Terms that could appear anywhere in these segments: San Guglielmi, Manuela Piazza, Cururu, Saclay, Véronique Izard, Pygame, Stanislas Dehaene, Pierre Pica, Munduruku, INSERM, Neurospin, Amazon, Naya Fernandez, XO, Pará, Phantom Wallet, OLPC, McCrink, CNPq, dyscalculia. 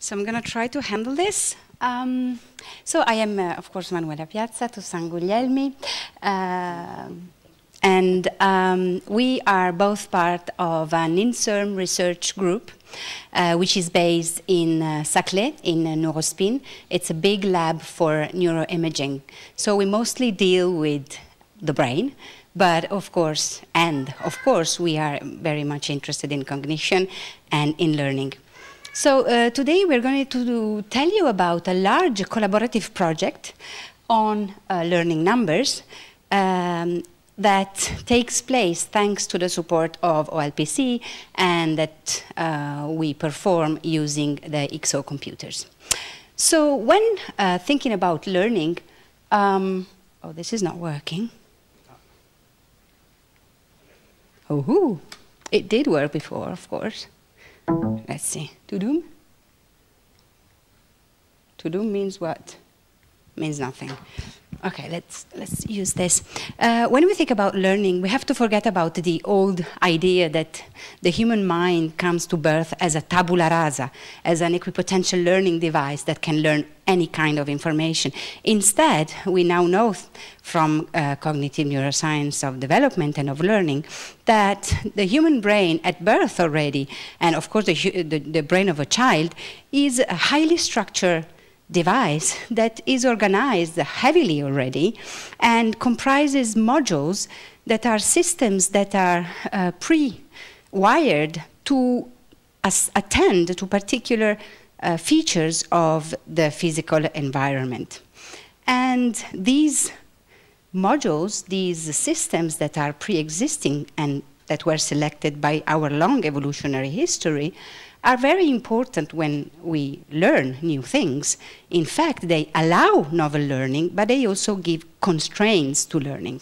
So I'm going to try to handle this. So I am, of course, Manuela Piazza to San Guglielmi. And we are both part of an INSERM research group, which is based in Saclay, in Neurospin. It's a big lab for neuroimaging. So we mostly deal with the brain, but of course, we are very much interested in cognition and in learning. So today we're going to tell you about a large collaborative project on learning numbers that takes place thanks to the support of OLPC and that we perform using the XO computers. So when thinking about learning, oh, this is not working. Oh, it did work before, of course. Let's see. To-doom? To-doom means what? Means nothing. Okay, let's use this. When we think about learning, we have to forget about the old idea that the human mind comes to birth as a tabula rasa, as an equipotential learning device that can learn any kind of information. Instead, we now know from cognitive neuroscience of development and of learning that the human brain at birth already, and of course the brain of a child, is a highly structured device that is organized heavily already and comprises modules that are systems that are pre-wired to attend to particular features of the physical environment. And these modules, these systems that are pre-existing and that were selected by our long evolutionary history, are very important when we learn new things. In fact, they allow novel learning, but they also give constraints to learning.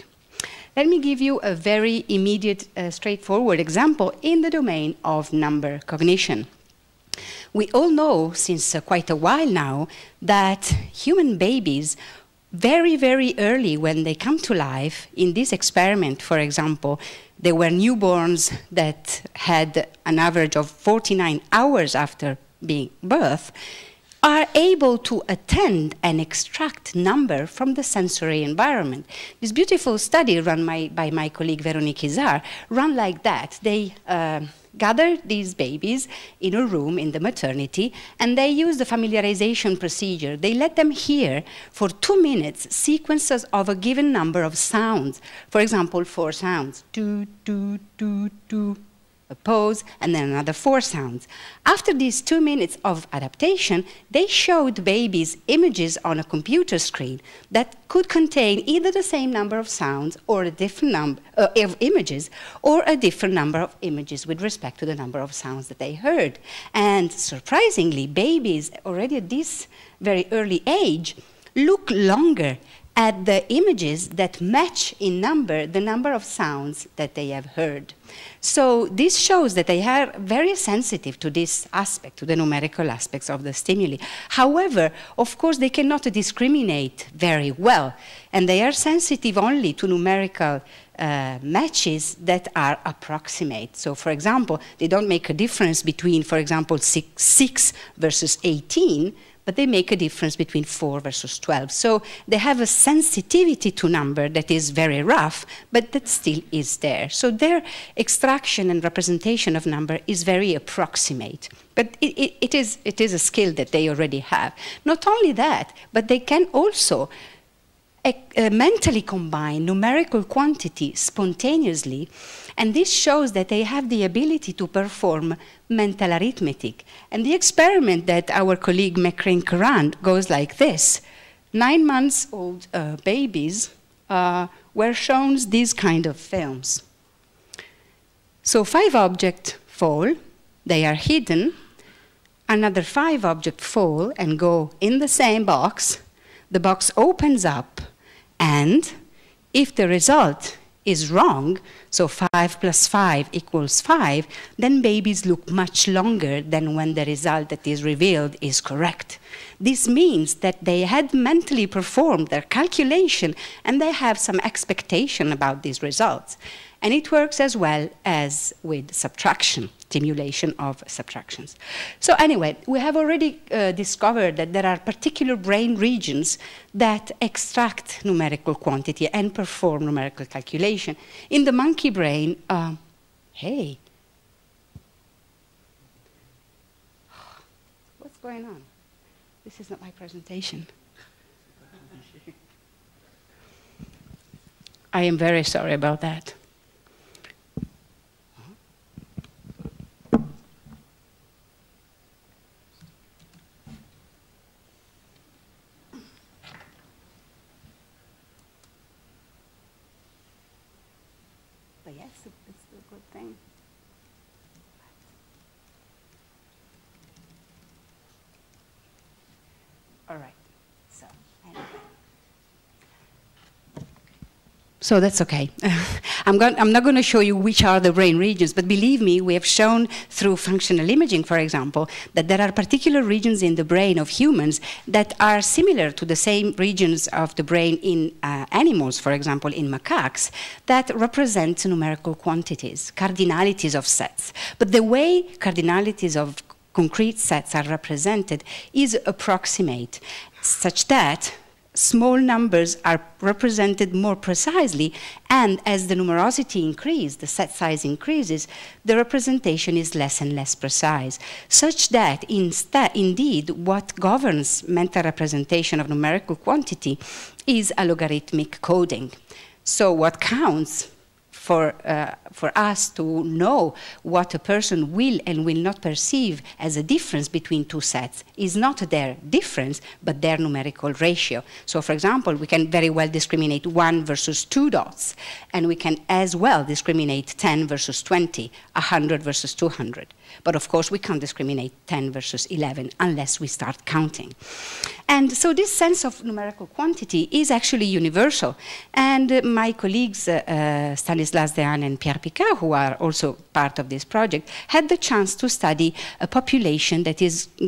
Let me give you a very immediate, straightforward example in the domain of number cognition. We all know, since quite a while now, that human babies very, very early when they come to life, in this experiment, for example, there were newborns that had an average of 49 hours after birth, are able to attend and extract number from the sensory environment. This beautiful study run by my colleague Véronique Izard ran like that. They gathered these babies in a room in the maternity, and they used the familiarization procedure. They let them hear for 2 minutes sequences of a given number of sounds. For example, 4 sounds, two, two, two, two, a pause, and then another 4 sounds. After these 2 minutes of adaptation, they showed babies images on a computer screen that could contain either the same number of sounds or a different number of images, or a different number of images with respect to the number of sounds that they heard. And surprisingly, babies already at this very early age look longer at the images that match in number the number of sounds that they have heard. So this shows that they are very sensitive to this aspect, to the numerical aspects of the stimuli. However, of course, they cannot discriminate very well, and they are sensitive only to numerical matches that are approximate. So, for example, they don't make a difference between, for example, 6 versus 18, but they make a difference between 4 versus 12. So they have a sensitivity to number that is very rough, but that still is there. So their extraction and representation of number is very approximate. But it is a skill that they already have. Not only that, but they can also mentally combine numerical quantity spontaneously, and this shows that they have the ability to perform mental arithmetic. And the experiment that our colleague McCrink ran goes like this. 9-month-old babies were shown these kind of films. So 5 objects fall, they are hidden, another 5 objects fall and go in the same box, the box opens up, and if the result is wrong, so 5 plus 5 equals 5, then babies look much longer than when the result that is revealed is correct. This means that they had mentally performed their calculation and they have some expectation about these results. And it works as well as with subtraction, stimulation of subtractions. So anyway, we have already discovered that there are particular brain regions that extract numerical quantity and perform numerical calculation. In the monkey brain, hey, what's going on? This is not my presentation. I am very sorry about that. So that's okay. I'm not going to show you which are the brain regions, but believe me, we have shown through functional imaging, for example, that there are particular regions in the brain of humans that are similar to the same regions of the brain in animals, for example, in macaques, that represent numerical quantities, cardinalities of sets. But the way cardinalities of concrete sets are represented is approximate, such that small numbers are represented more precisely, and as the numerosity increases, the set size increases, the representation is less and less precise, such that indeed what governs mental representation of numerical quantity is a logarithmic coding. So what counts for us to know what a person will and will not perceive as a difference between two sets is not their difference, but their numerical ratio. So, for example, we can very well discriminate 1 versus 2 dots, and we can as well discriminate 10 versus 20, 100 versus 200. But of course, we can't discriminate 10 versus 11 unless we start counting. And so this sense of numerical quantity is actually universal. And my colleagues, Stanislas Dehaene and Pierre Pica, who are also part of this project, had the chance to study a population that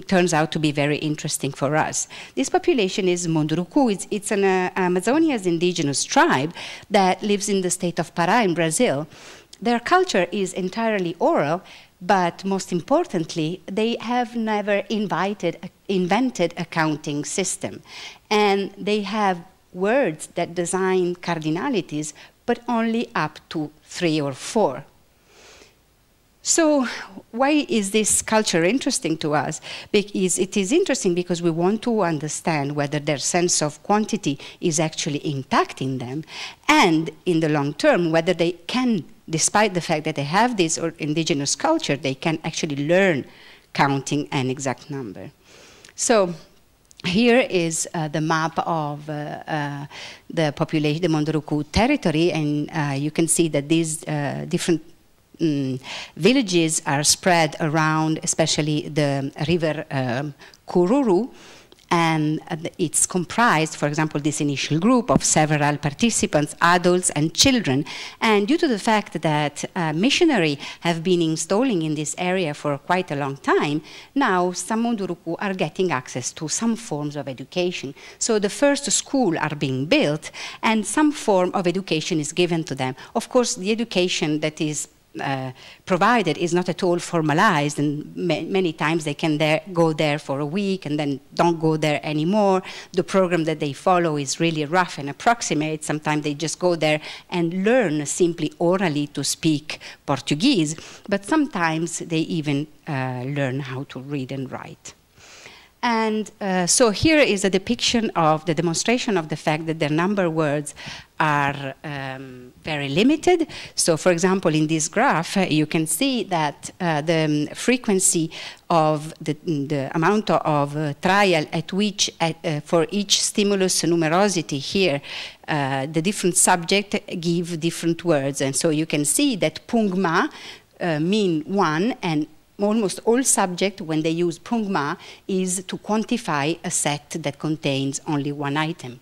turns out to be very interesting for us. This population is Munduruku. It's an Amazonian indigenous tribe that lives in the state of Pará in Brazil. Their culture is entirely oral, but most importantly, they have never invented a counting system. And they have words that design cardinalities, but only up to 3 or 4. So why is this culture interesting to us? Because it is interesting because we want to understand whether their sense of quantity is actually impacting them, and in the long term, whether they can, despite the fact that they have this indigenous culture, they can actually learn counting an exact number. So here is the map of the population, the Munduruku territory, and you can see that these different villages are spread around, especially the river Cururu, and it's comprised, for example, this initial group of several participants, adults and children. And due to the fact that missionaries have been installing in this area for quite a long time, now some Munduruku are getting access to some forms of education. So the first schools are being built and some form of education is given to them. Of course, the education that is provided is not at all formalized, and many times they can go there for a week and then don't go there anymore. The program that they follow is really rough and approximate. Sometimes they just go there and learn simply orally to speak Portuguese, but sometimes they even learn how to read and write. And so here is a depiction of the demonstration of the fact that their number words are very limited. So, for example, in this graph, you can see that the frequency of the amount of trial at which, for each stimulus numerosity here, the different subjects give different words. And so you can see that Pungma mean one, and almost all subjects, when they use Pungma, is to quantify a set that contains only one item.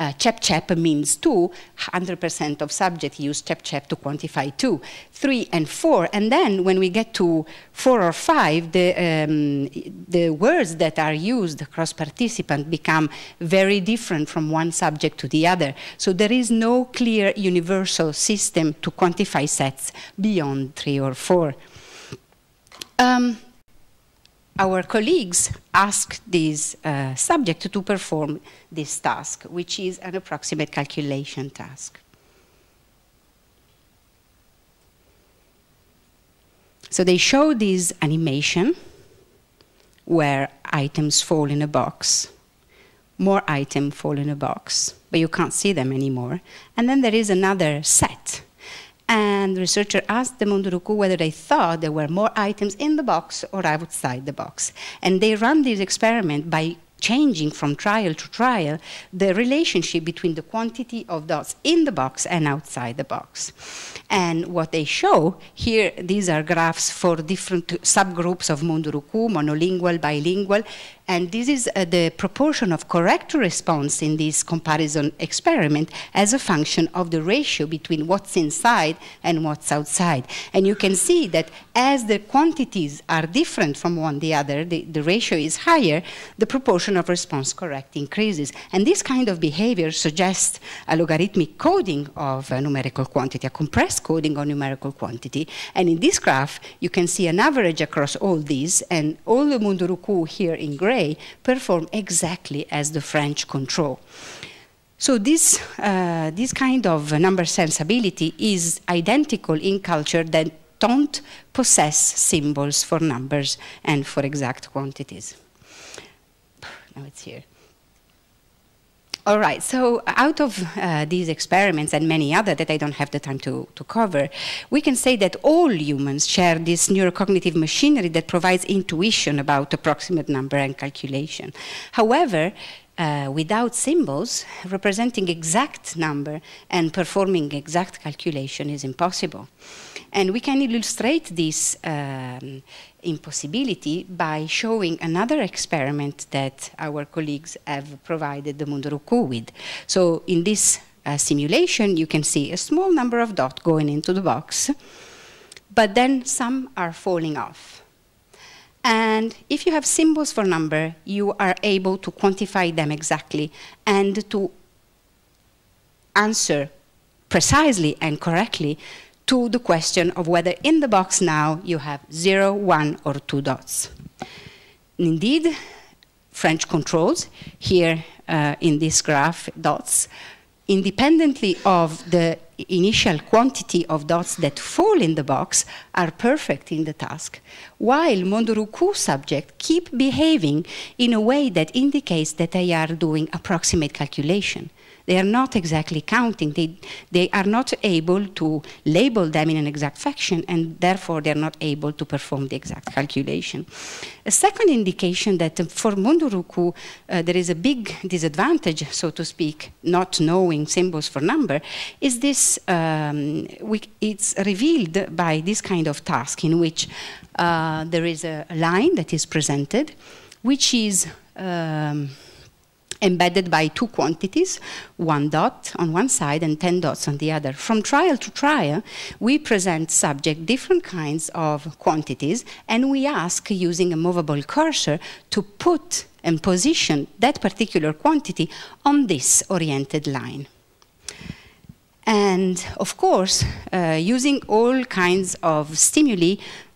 CHEP-CHEP means 2, 100% of subjects use CHEP-CHEP to quantify 2, 3 and 4. And then when we get to 4 or 5, the words that are used across participants become very different from one subject to the other. So there is no clear universal system to quantify sets beyond 3 or 4. Our colleagues asked this subject to perform this task, which is an approximate calculation task. So they show this animation where items fall in a box. More items fall in a box, but you can't see them anymore. And then there is another set. And the researcher asked the Munduruku whether they thought there were more items in the box or outside the box. And they ran this experiment by changing from trial to trial the relationship between the quantity of dots in the box and outside the box. And what they show here, these are graphs for different subgroups of Munduruku, monolingual, bilingual, and this is the proportion of correct response in this comparison experiment as a function of the ratio between what's inside and what's outside. And you can see that as the quantities are different from one the other, the ratio is higher, the proportion of response correct increases. And this kind of behavior suggests a logarithmic coding of a numerical quantity, a compressed coding of numerical quantity. And in this graph, you can see an average across all these, and all the Munduruku here in gray perform exactly as the French control. So this kind of number sensibility is identical in culture that don't possess symbols for numbers and for exact quantities. Now it's here. All right, so out of these experiments and many other that I don't have the time to cover, we can say that all humans share this neurocognitive machinery that provides intuition about approximate number and calculation. However, without symbols, representing exact number and performing exact calculation is impossible. And we can illustrate this impossibility by showing another experiment that our colleagues have provided the Munduruku with. So in this simulation, you can see a small number of dots going into the box, but then some are falling off. And if you have symbols for number, you are able to quantify them exactly and to answer precisely and correctly to the question of whether in the box now you have 0, 1, or 2 dots. Indeed, French controls here in this graph dots, independently of the initial quantity of dots that fall in the box, are perfect in the task, while Munduruku subjects keep behaving in a way that indicates that they are doing approximate calculation. They are not exactly counting. They are not able to label them in an exact fashion, and therefore they are not able to perform the exact calculation. A second indication that for Munduruku there is a big disadvantage, so to speak, not knowing symbols for number, is this, it's revealed by this kind of task in which there is a line that is presented, which is embedded by 2 quantities, 1 dot on one side and 10 dots on the other. From trial to trial, we present subject different kinds of quantities, and we ask, using a movable cursor, to put and position that particular quantity on this oriented line. And of course, using all kinds of stimuli,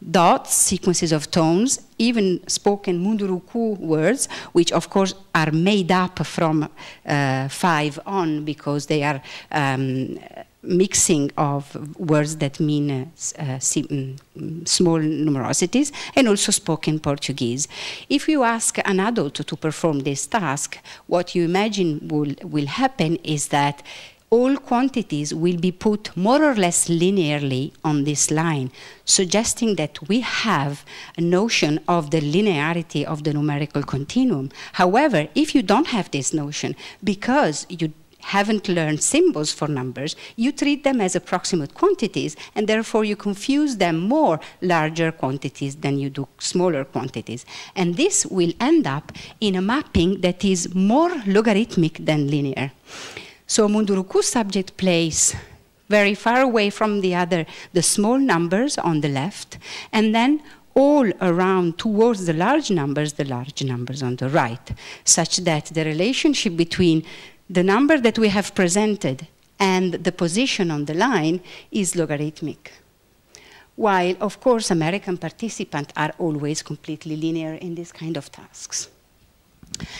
dots, sequences of tones, even spoken Munduruku words, which of course are made up from 5 on because they are mixing of words that mean small numerosities, and also spoken Portuguese. If you ask an adult to perform this task, what you imagine will happen is that all quantities will be put more or less linearly on this line, suggesting that we have a notion of the linearity of the numerical continuum. However, if you don't have this notion, because you haven't learned symbols for numbers, you treat them as approximate quantities, and therefore you confuse them more, larger quantities than you do smaller quantities. And this will end up in a mapping that is more logarithmic than linear. So Munduruku subject plays very far away from the other, the small numbers on the left, and then all around towards the large numbers on the right, such that the relationship between the number that we have presented and the position on the line is logarithmic. While, of course, American participants are always completely linear in this kind of tasks.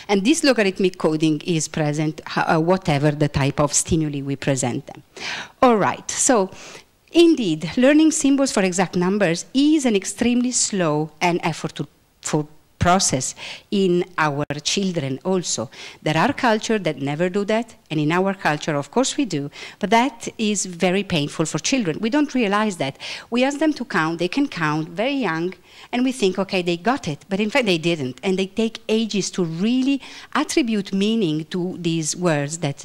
And this logarithmic coding is present whatever the type of stimuli we present them. All right, so indeed, learning symbols for exact numbers is an extremely slow and effortful process in our children also. There are cultures that never do that, and in our culture, of course, we do, but that is very painful for children. We don't realize that. We ask them to count, they can count very young, and we think, okay, they got it, but in fact they didn't, and they take ages to really attribute meaning to these words that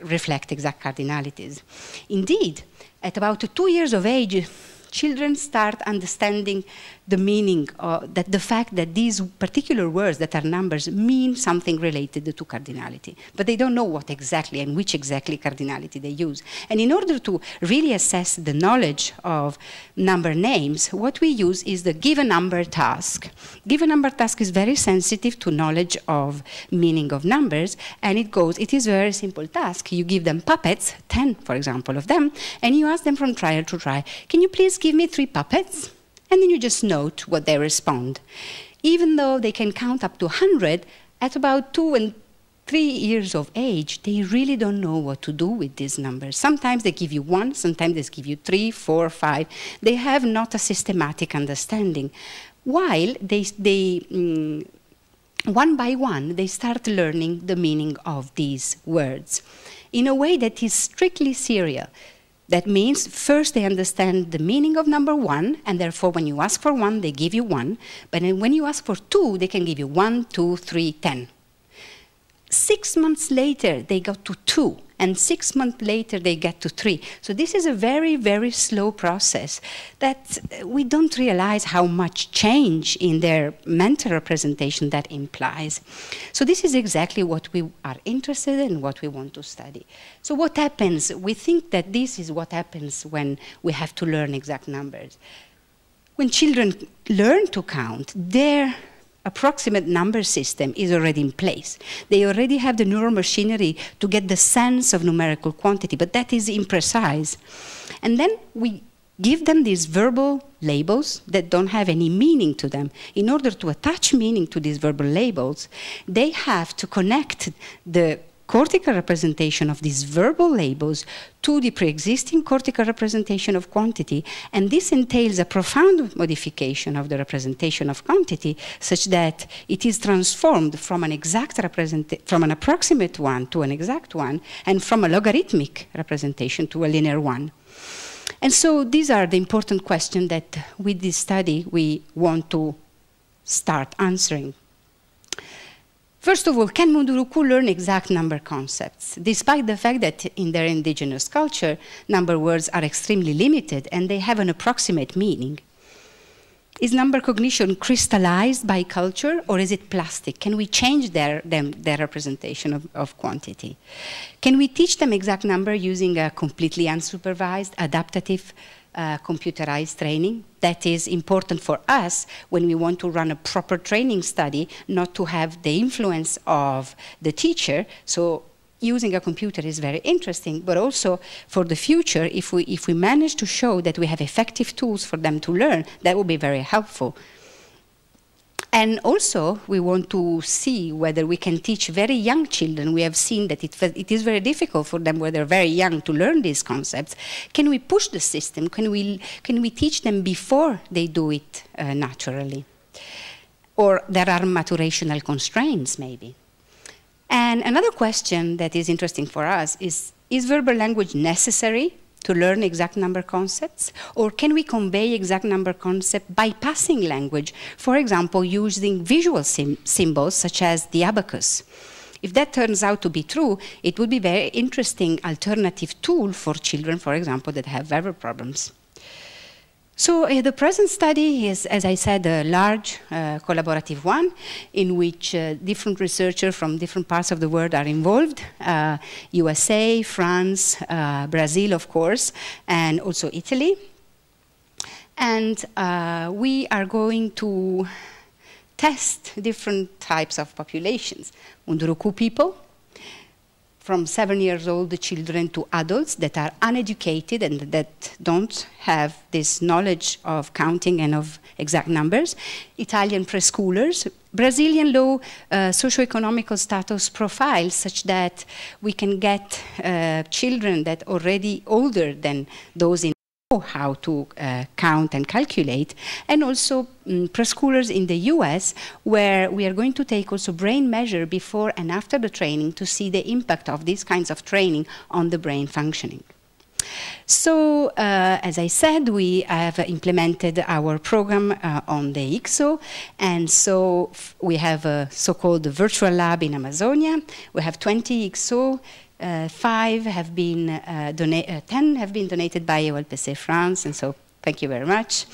reflect exact cardinalities. Indeed, at about 2 years of age, children start understanding the meaning, that the fact that these particular words that are numbers mean something related to cardinality. But they don't know what exactly and which exactly cardinality they use. And in order to really assess the knowledge of number names, what we use is the given number task. Given number task is very sensitive to knowledge of meaning of numbers, and it goes, it is a very simple task. You give them puppets, 10, for example, of them, and you ask them from trial to trial, can you please give me 3 puppets? And then you just note what they respond. Even though they can count up to 100, at about 2 and 3 years of age, they really don't know what to do with these numbers. Sometimes they give you 1, sometimes they give you 3, 4, 5. They have not a systematic understanding. While they one by one, they start learning the meaning of these words in a way that is strictly serial. That means first they understand the meaning of number 1, and therefore when you ask for 1, they give you 1. But when you ask for 2, they can give you 1, 2, 3, 10. 6 months later, they got to 2, and 6 months later, they get to 3. So this is a very, very slow process that we don't realize how much change in their mental representation that implies. So this is exactly what we are interested in, what we want to study. So what happens? We think that this is what happens when we have to learn exact numbers. When children learn to count, their approximate number system is already in place. They already have the neural machinery to get the sense of numerical quantity, but that is imprecise. And then we give them these verbal labels that don't have any meaning to them. In order to attach meaning to these verbal labels, they have to connect the cortical representation of these verbal labels to the pre-existing cortical representation of quantity, and this entails a profound modification of the representation of quantity such that it is transformed from an exact approximate one to an exact one, and from a logarithmic representation to a linear one. And so these are the important questions that with this study we want to start answering. First of all, can Munduruku learn exact number concepts? Despite the fact that in their indigenous culture, number words are extremely limited and they have an approximate meaning. Is number cognition crystallized by culture, or is it plastic? Can we change their representation of quantity? Can we teach them exact number using a completely unsupervised, adaptative, computerized training? That is important for us when we want to run a proper training study, not to have the influence of the teacher. So using a computer is very interesting, but also for the future, if we manage to show that we have effective tools for them to learn, that will be very helpful. And also, we want to see whether we can teach very young children. We have seen that it is very difficult for them when they're very young to learn these concepts. Can we push the system? Can we teach them before they do it naturally? Or there are maturational constraints, maybe. And another question that is interesting for us is verbal language necessary to learn exact number concepts? Or can we convey exact number concept bypassing language, for example, using visual symbols such as the abacus? If that turns out to be true, it would be a very interesting alternative tool for children, for example, that have verbal problems. So the present study is, as I said, a large collaborative one in which different researchers from different parts of the world are involved, USA, France, Brazil, of course, and also Italy. And we are going to test different types of populations. Munduruku people, from 7-year-old children to adults that are uneducated and that don't have this knowledge of counting and of exact numbers, Italian preschoolers, Brazilian low socioeconomical status profiles such that we can get children that are already older than those in how to count and calculate, and also preschoolers in the US, where we are going to take also brain measure before and after the training to see the impact of these kinds of training on the brain functioning. So, as I said, we have implemented our program on the XO, and so we have a so-called virtual lab in Amazonia. We have 20 XO, 10 have been donated by OLPC France, and so thank you very much.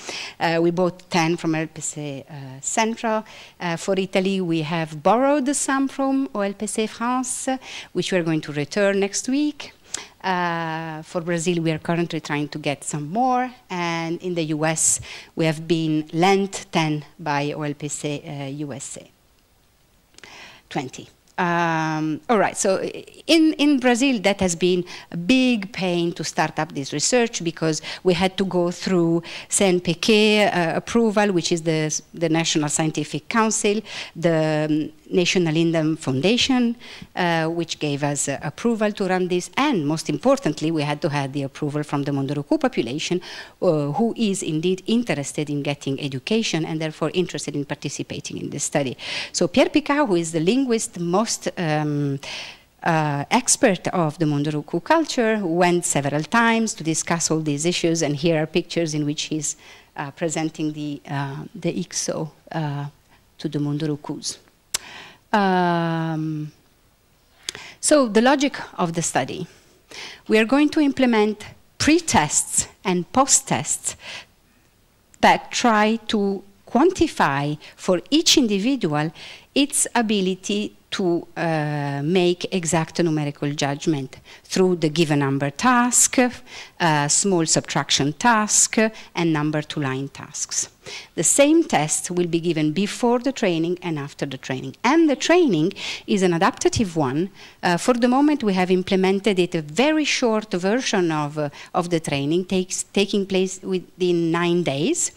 We bought 10 from OLPC Central. For Italy, we have borrowed some from OLPC France, which we are going to return next week. For Brazil, we are currently trying to get some more, and in the US, we have been lent 10 by OLPC USA, 20. All right, so in Brazil, that has been a big pain to start up this research because we had to go through CNPq approval, which is the National Scientific Council, the National Lindem Foundation, which gave us approval to run this, and most importantly, we had to have the approval from the Munduruku population, who is indeed interested in getting education and therefore interested in participating in this study. So Pierre Pica, who is the linguist most expert of the Munduruku culture, went several times to discuss all these issues, and here are pictures in which he's presenting the XO to the Mundurukus. So the logic of the study. We are going to implement pre-tests and post-tests that try to quantify for each individual its ability to make exact numerical judgment through the given number task, small subtraction task, and number to line tasks. The same test will be given before the training and after the training. And the training is an adaptative one. For the moment, we have implemented it, a very short version of the training, taking place within 9 days.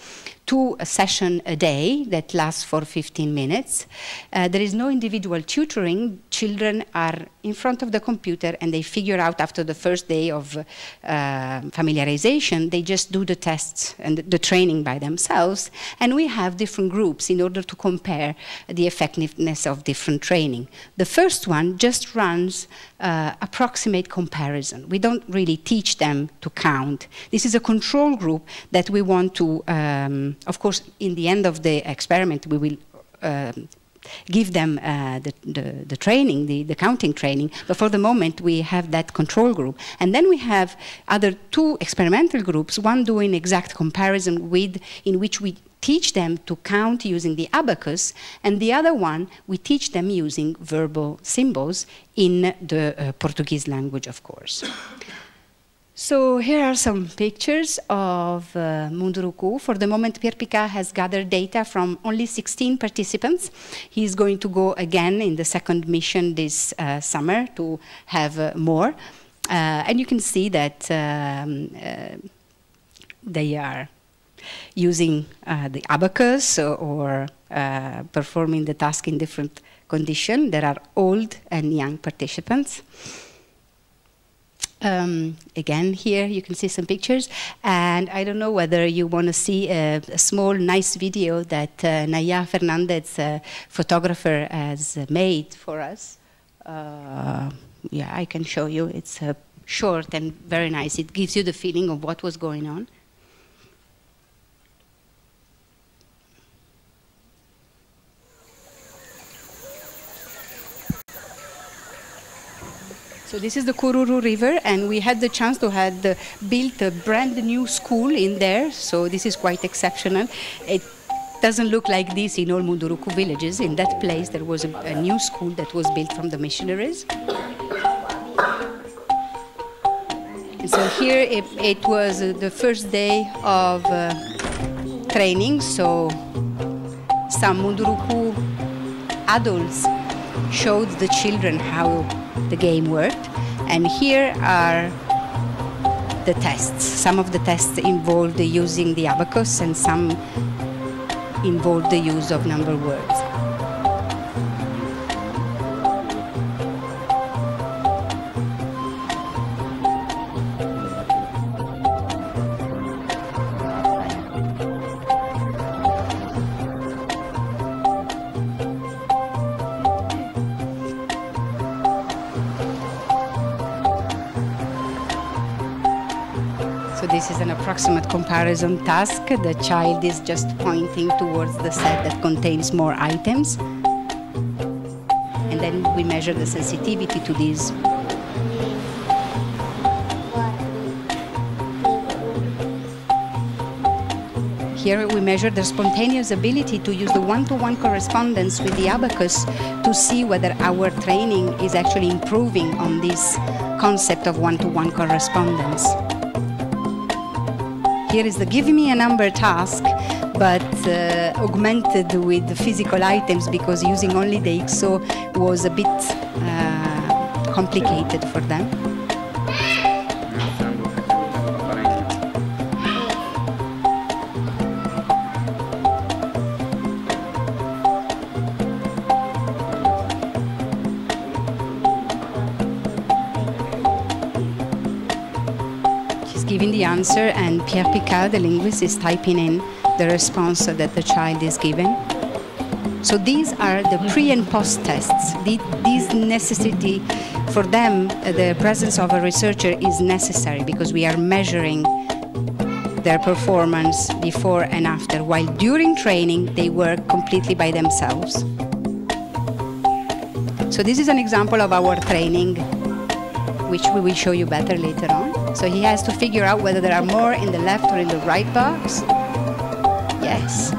To a session a day that lasts for 15 minutes. There is no individual tutoring. Children are in front of the computer and they figure out after the first day of familiarization, they just do the tests and the training by themselves. And we have different groups in order to compare the effectiveness of different training. The first one just runs approximate comparison. We don't really teach them to count. This is a control group that we want to of course, in the end of the experiment, we will give them the training, the counting training. But for the moment, we have that control group. And then we have other two experimental groups, one doing exact comparison in which we teach them to count using the abacus, and the other one, we teach them using verbal symbols in the Portuguese language, of course. So here are some pictures of Munduruku. For the moment, Pierre Pica has gathered data from only 16 participants. He's going to go again in the second mission this summer to have more. And you can see that they are using the abacus or performing the task in different conditions. There are old and young participants. Again, here you can see some pictures, and I don't know whether you want to see a small, nice video that Naya Fernandez, photographer, has made for us. Yeah, I can show you. It's short and very nice. It gives you the feeling of what was going on. So this is the Cururu River, and we had the chance to have built a brand new school in there, so this is quite exceptional. It doesn't look like this in all Munduruku villages. In that place there was a new school that was built from the missionaries. And so here it was the first day of training, so some Munduruku adults showed the children how the game worked, and here are the tests. Some of the tests involved using the abacus, and some involved the use of number words. This is an approximate comparison task. The child is just pointing towards the set that contains more items. And then we measure the sensitivity to these. Here we measure their spontaneous ability to use the one-to-one correspondence with the abacus to see whether our training is actually improving on this concept of one-to-one correspondence. Here is the give me a number task, but augmented with the physical items, because using only the XO was a bit complicated for them. Giving the answer, and Pierre Pica, the linguist, is typing in the response that the child is given. So these are the pre and post tests. These necessity for them, the presence of a researcher is necessary, because we are measuring their performance before and after, while during training they work completely by themselves. So this is an example of our training, which we will show you better later on. So he has to figure out whether there are more in the left or in the right box. Yes.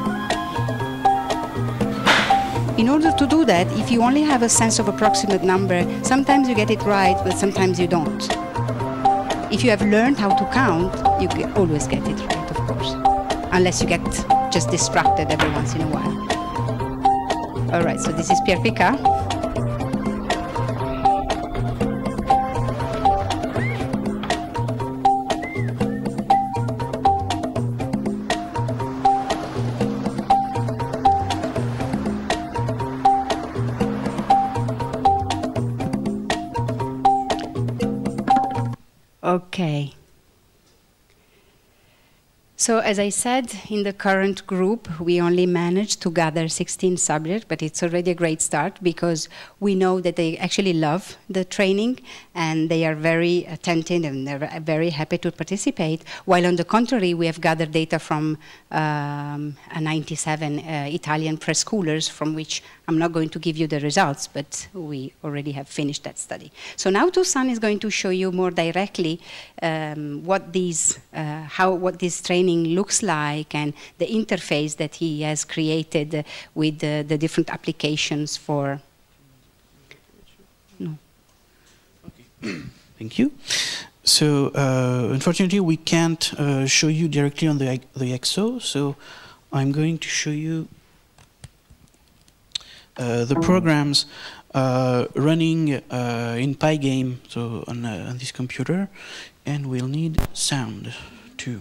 In order to do that, if you only have a sense of approximate number, sometimes you get it right, but sometimes you don't. If you have learned how to count, you can always get it right, of course, unless you get just distracted every once in a while. All right, so this is Pierre Pica. Okay. So as I said, in the current group, we only managed to gather 16 subjects, but it's already a great start, because we know that they actually love the training and they are very attentive and they're very happy to participate, while on the contrary, we have gathered data from 97 Italian preschoolers, from which I'm not going to give you the results, but we already have finished that study. So now Toussaint is going to show you more directly what this training looks like, and the interface that he has created with the different applications for. No. Okay. Thank you. So unfortunately, we can't show you directly on the XO. So I'm going to show you the programs running in Pygame, so on this computer, and we'll need sound too.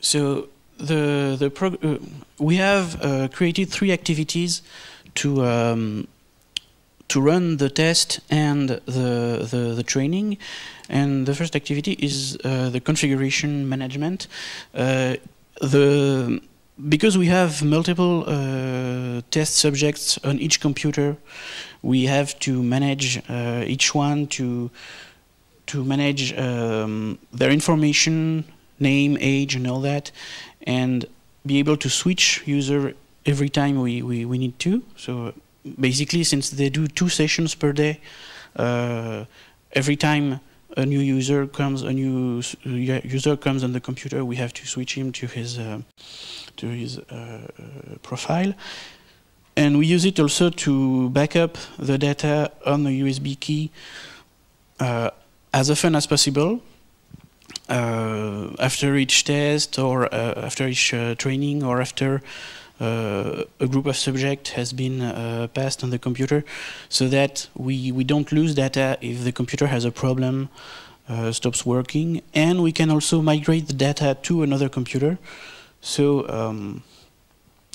So we have created three activities to run the test and the training, and the first activity is the configuration management. Because we have multiple test subjects on each computer, we have to manage each one to manage their information, name, age, and all that, and be able to switch user every time we need to. So basically, since they do 2 sessions per day, every time a new user comes, on the computer, we have to switch him to his profile. And we use it also to back up the data on the USB key as often as possible, after each test or after each training or after a group of subjects has been passed on the computer, so that we don't lose data if the computer has a problem, stops working. And we can also migrate the data to another computer. So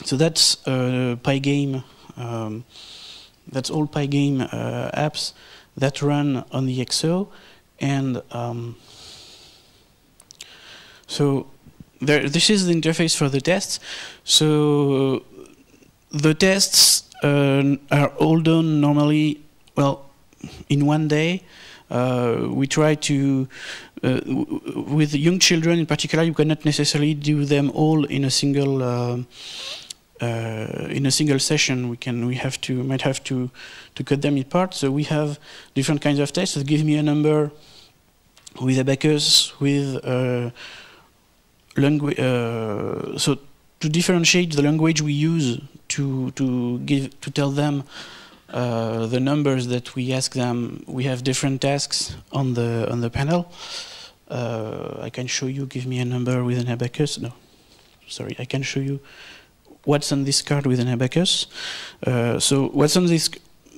so that's Pygame. That's all Pygame apps that run on the XO, and so there, this is the interface for the tests. So the tests are all done normally, well, in one day. We try to, with young children in particular, you cannot necessarily do them all in a single session. We might have to cut them in parts. So we have different kinds of tests. So give me a number with abacus, with language. So to differentiate the language we use to tell them the numbers that we ask them, we have different tasks on the panel. I can show you. Give me a number with an abacus. No, sorry. I can show you what's on this card with an abacus. So what's on this?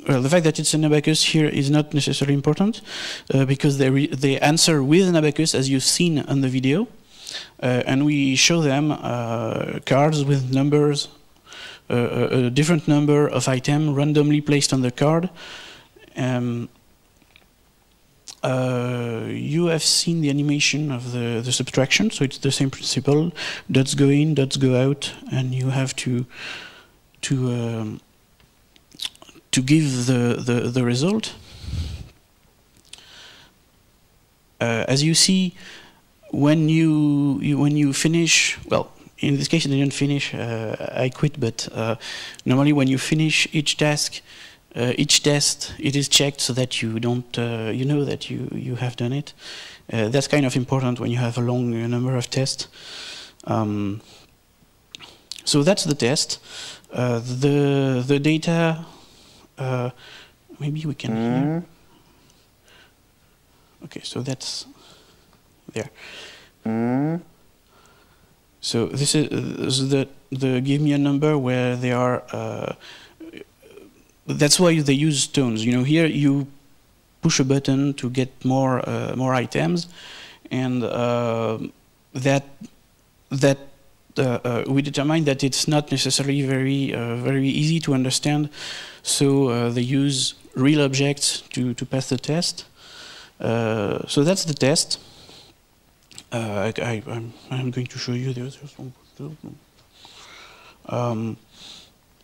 Well, the fact that it's an abacus here is not necessarily important, because they answer with an abacus, as you've seen on the video, and we show them cards with numbers, a different number of items randomly placed on the card. You have seen the animation of the subtraction, so it's the same principle. Dots go in, dots go out, and you have to give the result. As you see, when you finish, well, in this case I didn't finish. I quit. But normally, when you finish each task, each test, it is checked so that you don't, you know that you have done it. That's kind of important when you have a long number of tests. So that's the test. The data. Maybe we can hear. Okay, so that's there. So this is the give me a number where they are. That's why they use tones. You know, here you push a button to get more more items, and we determine that it's not necessarily very easy to understand. So they use real objects to pass the test. So that's the test. I'm going to show you the others.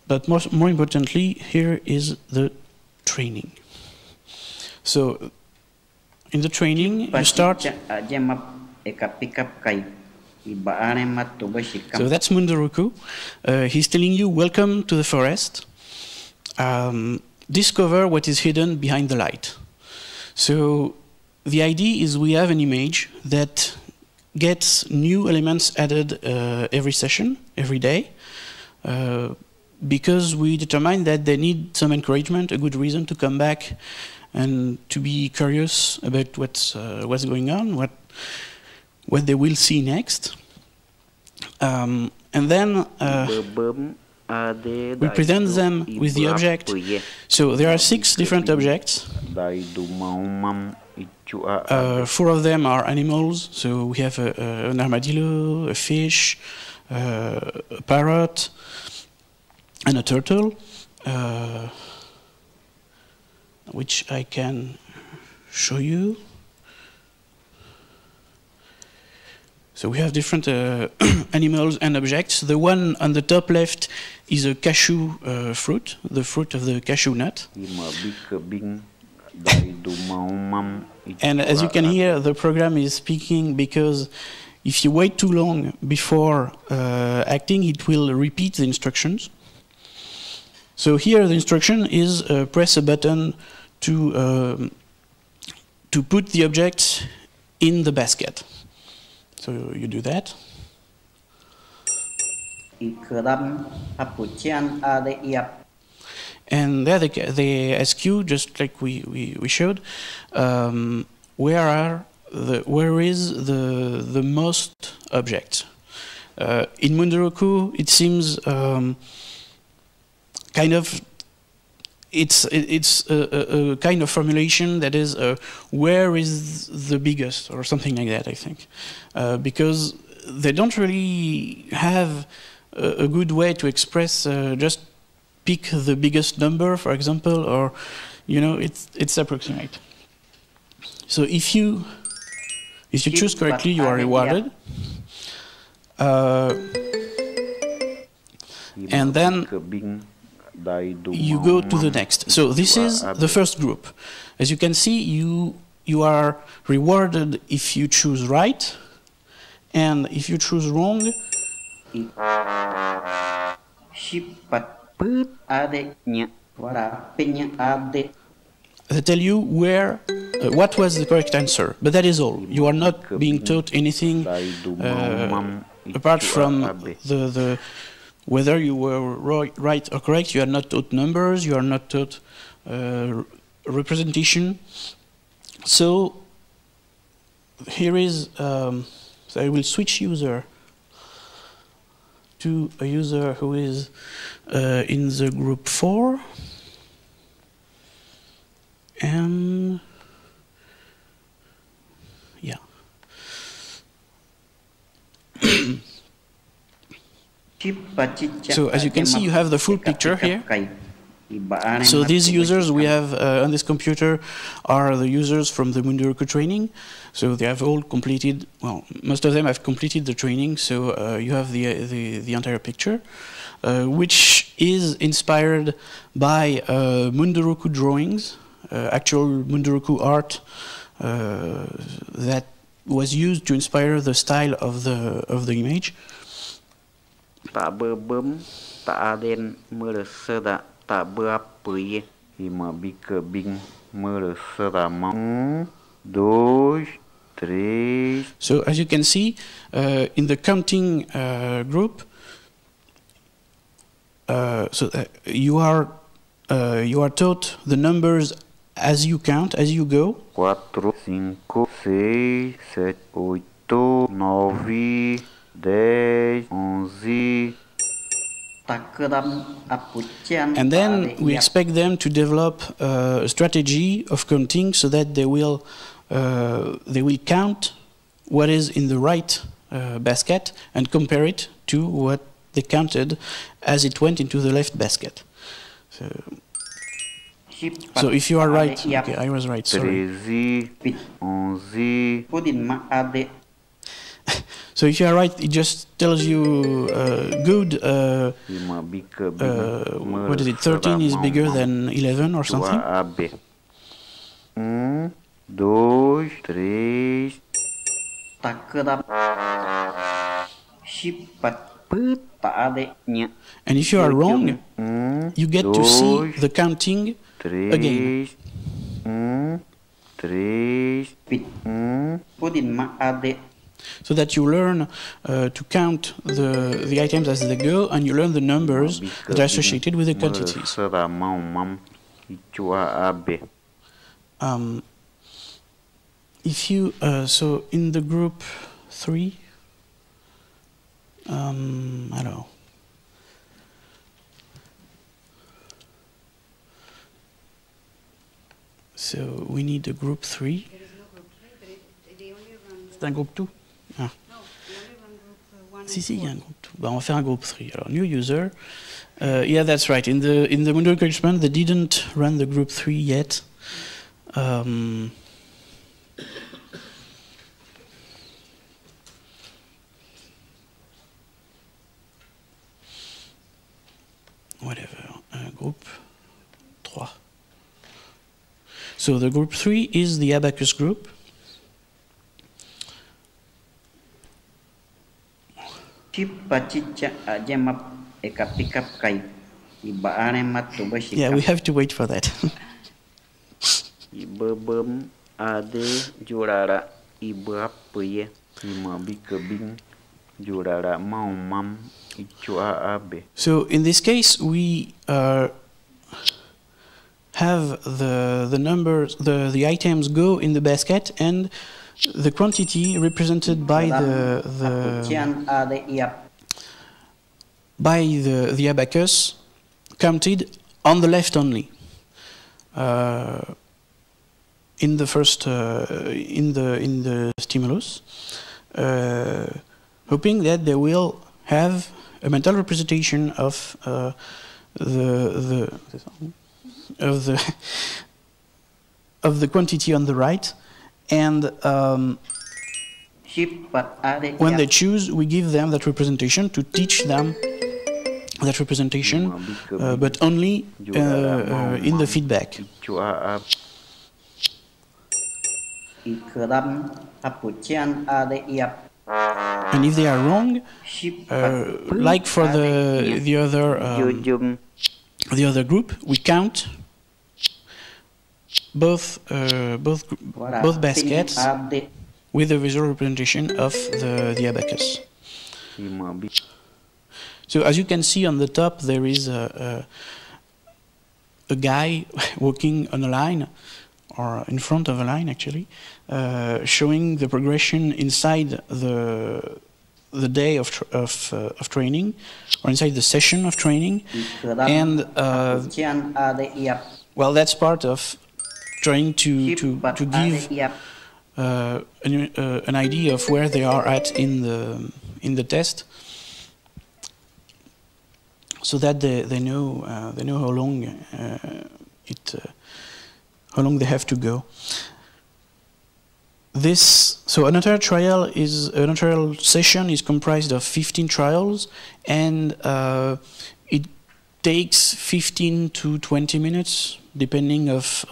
But more importantly, here is the training. So in the training, you start. So that's Munduruku. He's telling you, welcome to the forest. Discover what is hidden behind the light. So the idea is we have an image that gets new elements added every session, every day, because we determine that they need some encouragement, a good reason to come back and to be curious about what's going on, what they will see next. And then we present them with the object. So there are 6 different objects. 4 of them are animals. So we have an armadillo, a fish, a parrot, and a turtle, which I can show you. So we have different animals and objects. The one on the top left is a cashew fruit, the fruit of the cashew nut. And as you can hear, the program is speaking, because if you wait too long before acting, it will repeat the instructions. So here the instruction is press a button to put the object in the basket. So you do that. And there they ask you, just like we showed, where is the most object? In Munduruku, it seems kind of it's a kind of formulation that is where is the biggest or something like that, I think, because they don't really have a good way to express just pick the biggest number, for example, or you know, it's approximate. So if you choose correctly, you are rewarded. And then you go to the next. So this is the first group. As you can see, you are rewarded if you choose right, and if you choose wrong, they tell you where, what was the correct answer. But that is all. You are not being taught anything apart from the whether you were right or correct. You are not taught numbers. You are not taught representation. So here is. So I will switch user to a user who is in the group 4. And yeah. So as you can see, you have the full picture here. So these users we have on this computer are the users from the Munduruku training. So they have all completed, well, most of them have completed the training. So you have the entire picture, which is inspired by Munduruku drawings, actual Munduruku art that was used to inspire the style of the image. So as you can see, in the counting group, you are taught the numbers as you count, as you go. And then we expect them to develop a strategy of counting so that they will count what is in the right basket and compare it to what they counted as it went into the left basket. So if you are right, okay, I was right, sorry. So if you are right, it just tells you good, what is it, 13 is bigger than 11 or something. And if you are wrong, you get to see the counting again. So that you learn to count the items as they go, and you learn the numbers that are associated with the quantities. If you so in the group 3, I don't know. So we need a group 3. There is no group 3, but they only run. C'est un group 2. Ah. No, we only run group 1. Si, si, il y a un groupe 2. Bah, on va faire un groupe 3. Alors, new user. Yeah, that's right. In the Munduruku experiment, they didn't run the group 3 yet. Whatever. Group 3. So the group 3 is the abacus group. Yeah, we have to wait for that. So in this case, we have the numbers, the items go in the basket, and the quantity represented by the abacus counted on the left only. In the first in the stimulus, hoping that they will have a mental representation of the quantity on the right, and when they choose, we give them that representation to teach them that representation, but only in the feedback. And if they are wrong, like for the other group, we count both baskets with the visual representation of the abacus. So as you can see on the top, there is a guy walking on a line, or in front of a line actually, showing the progression inside the day of training, or inside the session of training, and well, that's part of trying to give an idea of where they are at in the test, so that they know how long they have to go. So another session is comprised of 15 trials, and it takes 15 to 20 minutes, depending of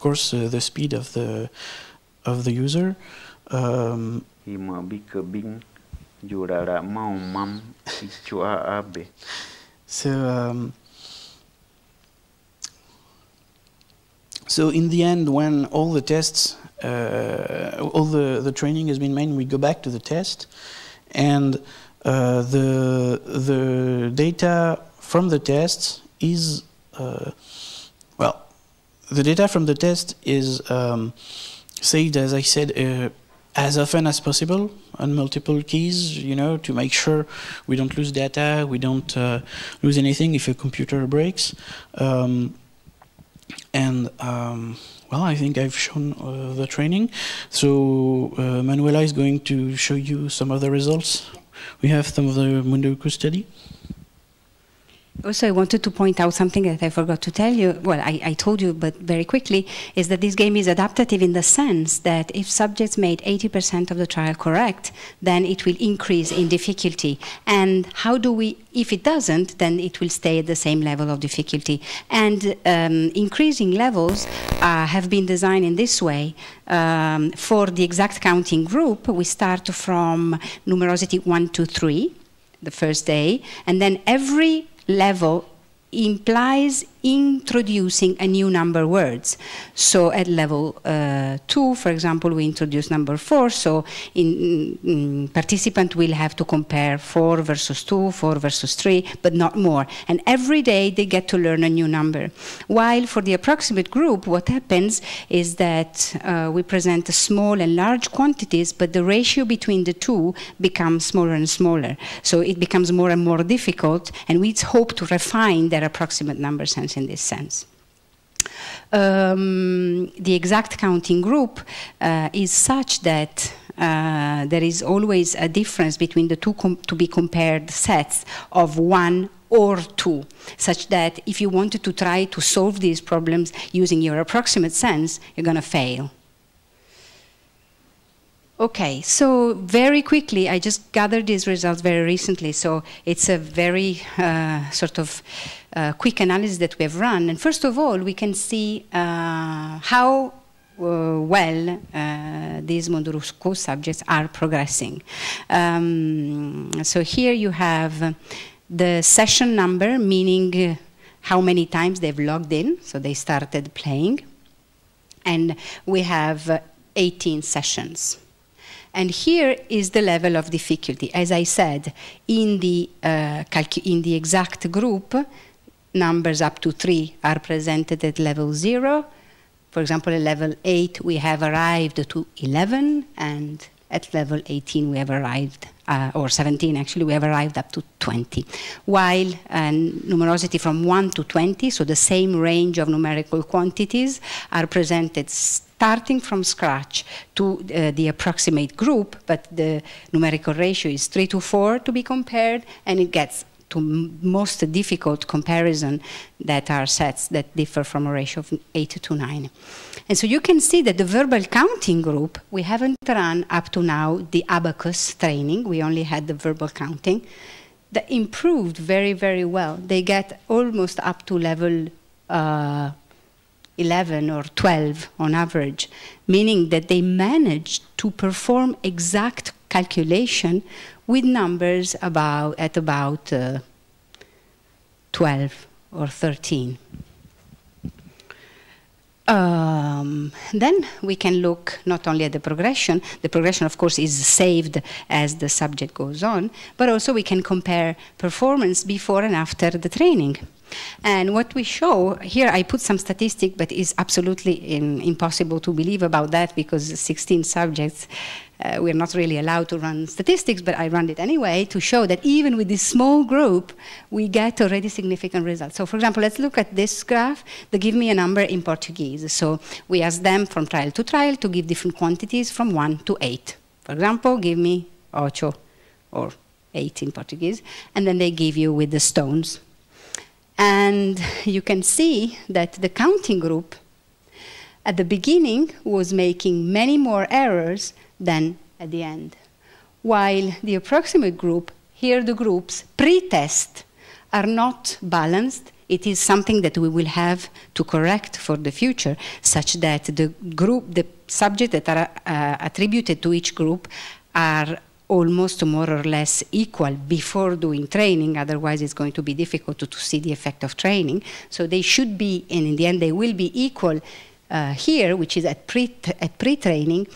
course, the speed of the user. So in the end, when all the tests, all the training has been made, we go back to the test, and the data from the test is saved, as I said, as often as possible on multiple keys, you know, to make sure we don't lose data, we don't lose anything if a computer breaks. Well, I think I've shown the training. So Manuela is going to show you some of the results. We have some of the Munduruku study. Also, I wanted to point out something that I forgot to tell you. Well, I told you, but very quickly, is that this game is adaptative in the sense that if subjects made 80% of the trial correct, then it will increase in difficulty. And how do we, if it doesn't, then it will stay at the same level of difficulty. And increasing levels have been designed in this way. For the exact counting group, we start from numerosity 1 to 3, the first day, and then every level implies introducing a new number words. So at level 2, for example, we introduce number 4. So participant will have to compare 4 versus 2, 4 versus 3, but not more. And every day they get to learn a new number. While for the approximate group, what happens is that we present small and large quantities, but the ratio between the two becomes smaller and smaller. So it becomes more and more difficult, and we hope to refine their approximate number sense. In this sense, the exact counting group is such that there is always a difference between the two to be compared sets of 1 or 2, such that if you wanted to try to solve these problems using your approximate sense, you're going to fail. Okay, so very quickly, I just gathered these results very recently, so it's a very sort of quick analysis that we have run. And first of all, we can see how well these Munduruku subjects are progressing. So here you have the session number, meaning how many times they've logged in, so they started playing, and we have 18 sessions. And here is the level of difficulty. As I said, in the exact group, numbers up to 3 are presented at level 0. For example, at level 8, we have arrived to 11, and at level 18, we have arrived, or 17, actually, we have arrived up to 20. While numerosity from 1 to 20, so the same range of numerical quantities, are presented starting from scratch to the approximate group, but the numerical ratio is 3 to 4 to be compared, and it gets to most difficult comparison that are sets that differ from a ratio of 8 to 9. And so you can see that the verbal counting group, we haven't run up to now the abacus training, we only had the verbal counting, that improved very, very well. They get almost up to level 11 or 12 on average, meaning that they managed to perform exact calculation with numbers at about 12 or 13. Then we can look not only at the progression. The progression, of course, is saved as the subject goes on, but also we can compare performance before and after the training. And what we show here, I put some statistic, but it's absolutely impossible to believe about that, because 16 subjects, we're not really allowed to run statistics, but I run it anyway to show that even with this small group, we get already significant results. So for example, let's look at this graph. They give me a number in Portuguese. So we ask them from trial to give different quantities from 1 to 8. For example, give me 8 or 8 in Portuguese, and then they give you with the stones. And you can see that the counting group at the beginning was making many more errors than at the end. While the approximate group, here the groups pre-test are not balanced. It is something that we will have to correct for the future, such that the subjects that are attributed to each group are almost more or less equal before doing training, otherwise it's going to be difficult to see the effect of training. So they should be, and in the end they will be equal here, which is at pre-training,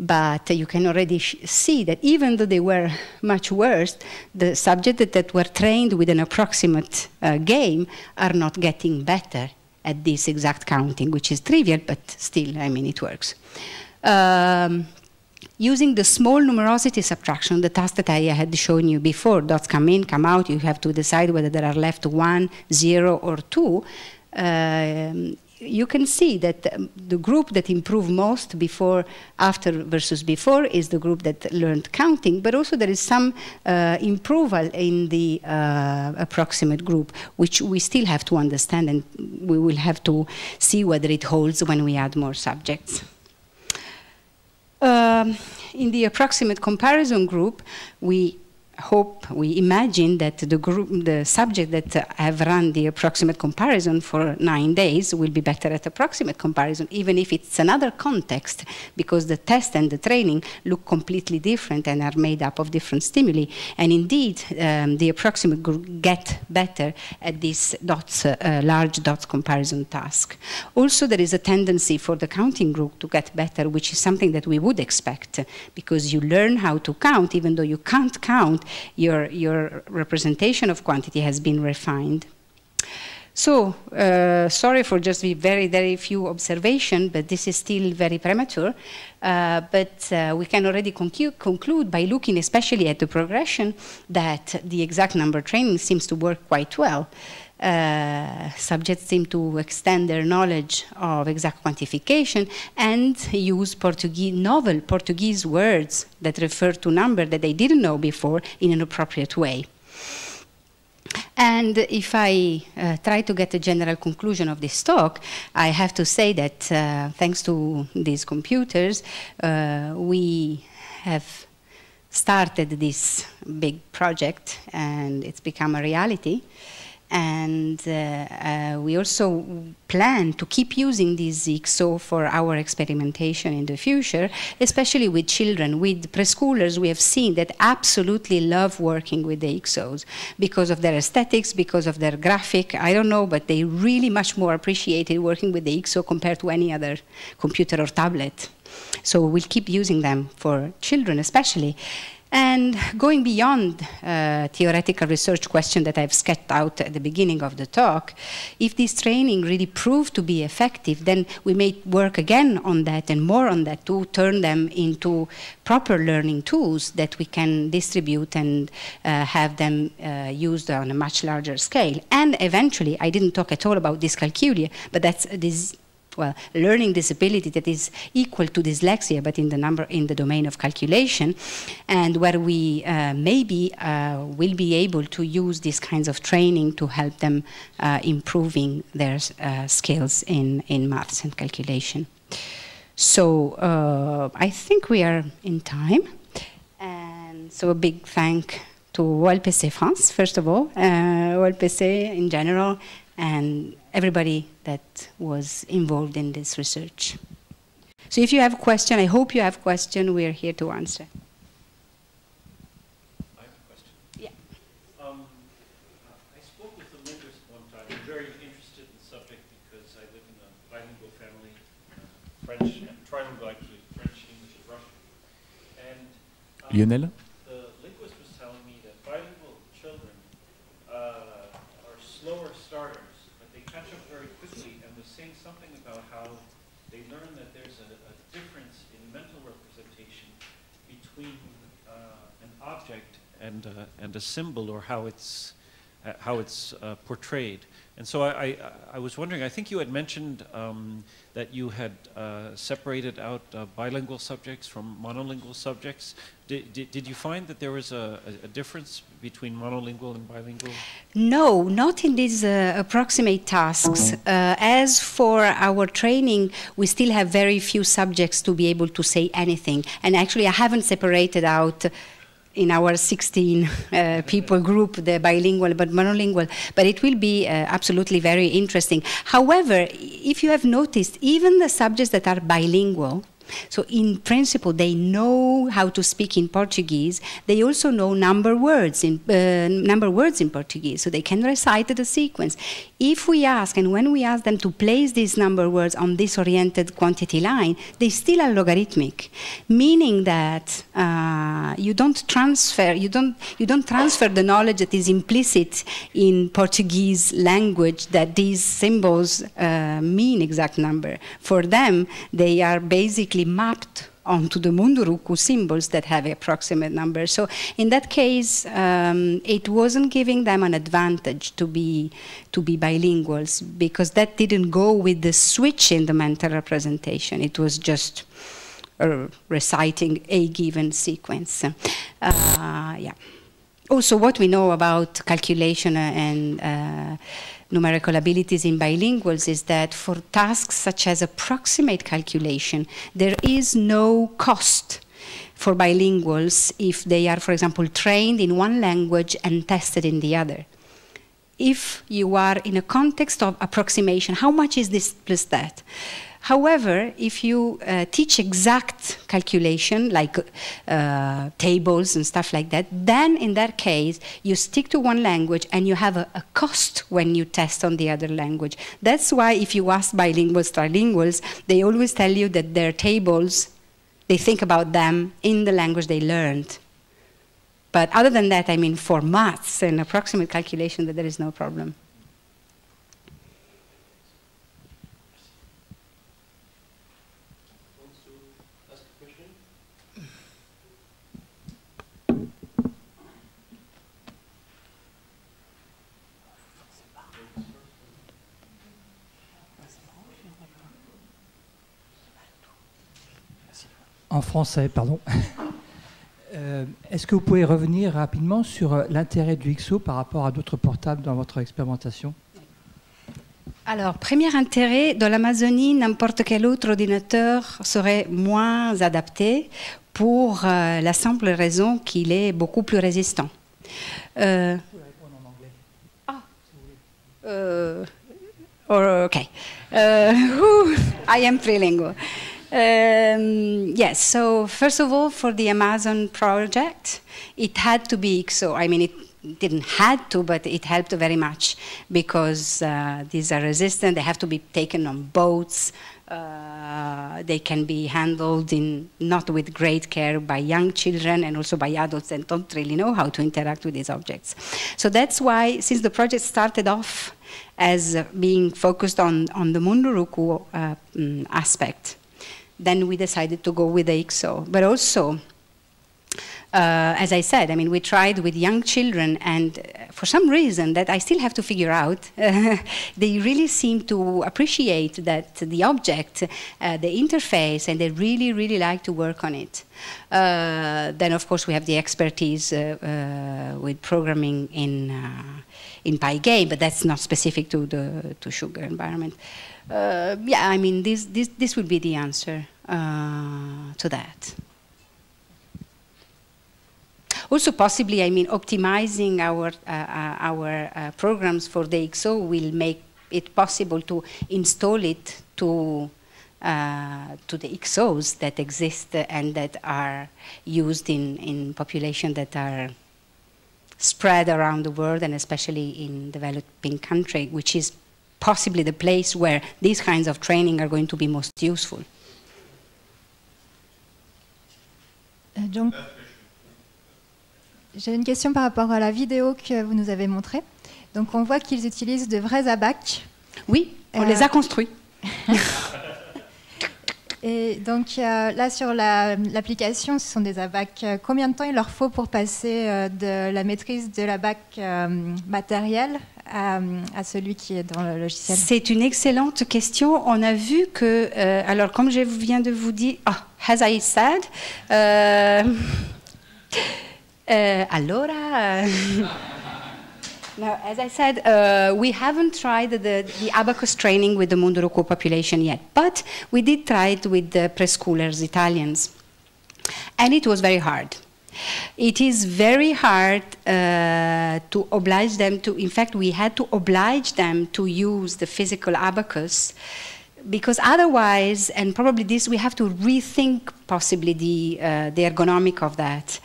but you can already see that even though they were much worse, the subjects that were trained with an approximate game are not getting better at this exact counting, which is trivial, but still, I mean, it works. Using the small numerosity subtraction, the task that I had shown you before, dots come in, come out, you have to decide whether there are left 1, 0, or 2, you can see that the group that improved most before, after versus before is the group that learned counting, but also there is some improvement in the approximate group, which we still have to understand, and we will have to see whether it holds when we add more subjects. In the approximate comparison group, we imagine that the subject that have run the approximate comparison for 9 days will be better at approximate comparison, even if it's another context, because the test and the training look completely different and are made up of different stimuli. And indeed, the approximate group get better at this large dots comparison task. Also, there is a tendency for the counting group to get better, which is something that we would expect, because you learn how to count, even though you can't count. Your representation of quantity has been refined. So, sorry for just very, very few observations, but this is still very premature. But we can already conclude by looking especially at the progression that the exact number training seems to work quite well. Subjects seem to extend their knowledge of exact quantification and use novel Portuguese words that refer to numbers that they didn't know before in an appropriate way. And if I try to get a general conclusion of this talk, I have to say that thanks to these computers, we have started this big project and it's become a reality. And we also plan to keep using this XO for our experimentation in the future, especially with children. With preschoolers, we have seen that absolutely love working with the XOs because of their aesthetics, because of their graphic, I don't know, but they really much more appreciated working with the XO compared to any other computer or tablet. So we'll keep using them for children especially. And going beyond theoretical research question that I've sketched out at the beginning of the talk, if this training really proved to be effective, then we may work again on that and more on that to turn them into proper learning tools that we can distribute and have them used on a much larger scale. And eventually, I didn't talk at all about dyscalculia, but that's this. Well, learning disability that is equal to dyslexia, but in the domain of calculation, and where we maybe will be able to use these kinds of training to help them improving their skills in maths and calculation. So I think we are in time, and so a big thank to OLPC France, first of all, OLPC in general, and everybody that was involved in this research. So if you have questions, I hope you have questions, we are here to answer. I have a question. Yeah. I spoke with the linguist one time. I'm very interested in the subject because I live in a bilingual family, French, and trilingual actually, French, English, and Russian. And Lionel? And a symbol, or how it's portrayed. And so I was wondering, I think you had mentioned that you had separated out bilingual subjects from monolingual subjects. Did you find that there was a difference between monolingual and bilingual? No, not in these approximate tasks. As for our training, we still have very few subjects to be able to say anything. And actually, I haven't separated out in our 16 people group, the bilingual but monolingual, but it will be absolutely very interesting. However, if you have noticed, even the subjects that are bilingual, so in principle, they know how to speak in Portuguese. They also know number words in Portuguese, so they can recite the sequence. If we ask, and when we ask them to place these number words on this oriented quantity line, they still are logarithmic, meaning that you don't transfer the knowledge that is implicit in Portuguese language that these symbols mean exact number. For them, they are basically mapped onto the Munduruku symbols that have approximate numbers. So in that case, it wasn't giving them an advantage to be bilinguals, because that didn't go with the switch in the mental representation. It was just reciting a given sequence. Yeah. Also, what we know about calculation and numerical abilities in bilinguals is that for tasks such as approximate calculation, there is no cost for bilinguals if they are, for example, trained in one language and tested in the other. If you are in a context of approximation, how much is this plus that? However, if you teach exact calculation, like tables and stuff like that, then in that case, you stick to one language and you have a cost when you test on the other language. That's why if you ask bilinguals, trilinguals, they always tell you that their tables, they think about them in the language they learned. But other than that, I mean, for maths and approximate calculation, that there is no problem. En français, pardon. Est-ce que vous pouvez revenir rapidement sur l'intérêt du XO par rapport à d'autres portables dans votre expérimentation? Alors, premier intérêt, dans l'Amazonie, n'importe quel autre ordinateur serait moins adapté pour la simple raison qu'il est beaucoup plus résistant. I am trilingual. Yes, so first of all, for the Amazon project, it had to be XO. I mean, it didn't had to, but it helped very much because these are resistant. They have to be taken on boats. They can be handled in not with great care by young children and also by adults that don't really know how to interact with these objects. So that's why, since the project started off as being focused on the Munduruku aspect, then we decided to go with the XO. But also, as I said, I mean, we tried with young children, and for some reason that I still have to figure out, they really seem to appreciate that the object, the interface, and they really, really like to work on it. Then, of course, we have the expertise with programming in Pygame, but that's not specific to the sugar environment. Yeah, I mean, this would be the answer to that. Also, possibly, I mean, optimizing our programs for the XO will make it possible to install it to the XOs that exist and that are used in populations that are spread around the world, and especially in developing countries, which is possibly the place where these kinds of training are going to be most useful. John? J'ai une question par rapport à la vidéo que vous nous avez montrée. Donc on voit qu'ils utilisent de vrais abacs. Oui, on les a construits. Et donc là sur l'application, ce sont des abacs. Combien de temps il leur faut pour passer de la maîtrise de l'abac matériel à celui qui est dans le logiciel? C'est une excellente question. On a vu que, alors comme je viens de vous dire, as I said, now, as I said, we haven't tried the abacus training with the Munduruku population yet, but we did try it with the preschoolers, Italians, and it was very hard. It is very hard to oblige them to, in fact, we had to oblige them to use the physical abacus, because otherwise, and probably this, we have to rethink possibly the ergonomic of that.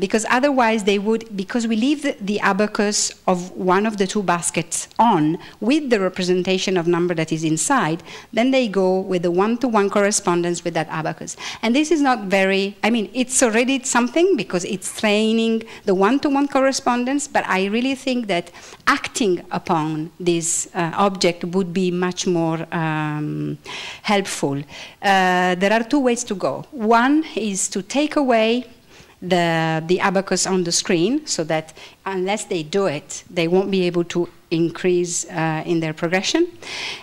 Because otherwise they would, because we leave the abacus of one of the two baskets on with the representation of number that is inside, then they go with the one-to-one correspondence with that abacus. And this is not very, I mean, it's already something because it's training the one-to-one correspondence, but I really think that acting upon this object would be much more helpful. There are two ways to go. One is to take away the abacus on the screen, so that unless they do it, they won't be able to increase in their progression.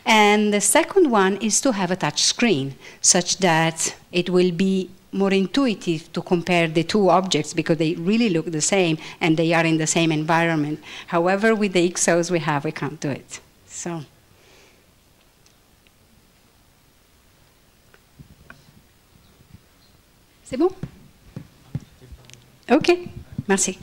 And the second one is to have a touch screen, such that it will be more intuitive to compare the two objects because they really look the same and they are in the same environment. However, with the XOs we have, we can't do it. So. C'est bon? Ok, merci.